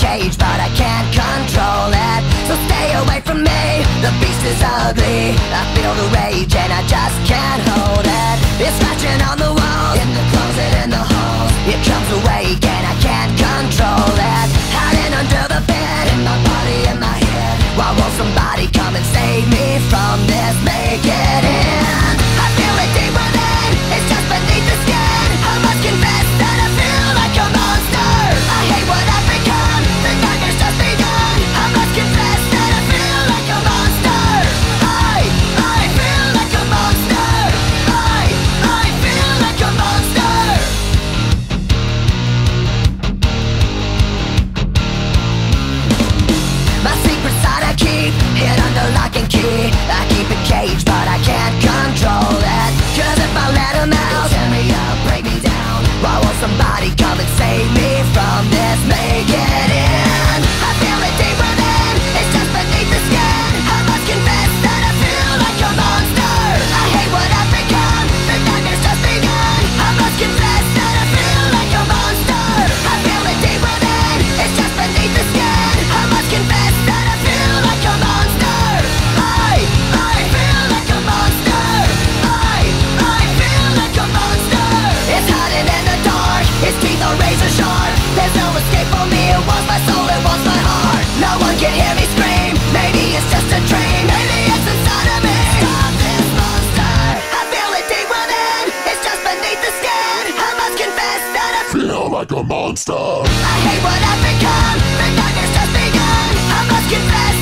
cage, but I can't control it, so stay away from me. The beast is ugly, I feel the rage and I just can't hold it. It's scratching on the wall, in the closet, in the hall. It comes awake and I can't control it. Hiding under the bed, in my body, in my head. Why won't somebody come and save me from this? Make it end. I feel it deep within, it's just beneath the skin. I must confess that I feel like a monster. I hate what I've become, the nightmare's just begun. I must confess that I feel like a monster. I feel like a monster. I feel like a monster. My secret side I keep, hid under lock and key. I keep it caged, but I can't control it. Cause if I let him out, he'll tear me up, break me down. Why won't somebody come and save me from this? Make it end. I feel it deep within, it's just beneath the skin. I must confess that I feel like a monster. I hate what I've become, the nightmare's just begun. I must confess that I feel like a monster. I feel it deep within, it's just beneath the skin. I must confess that I feel like a monster. I feel like a monster. I feel like a monster. It's hiding in the dark, its teeth are razor sharp. There's no escape for me, it wants my soul, it wants my heart. No one can hear me scream, maybe it's just a dream. Maybe it's inside of me. Stop this monster. I feel it deep within, it's just beneath the skin. I must confess that I feel like a monster. I hate what I've become, the nightmare's just begun. I must confess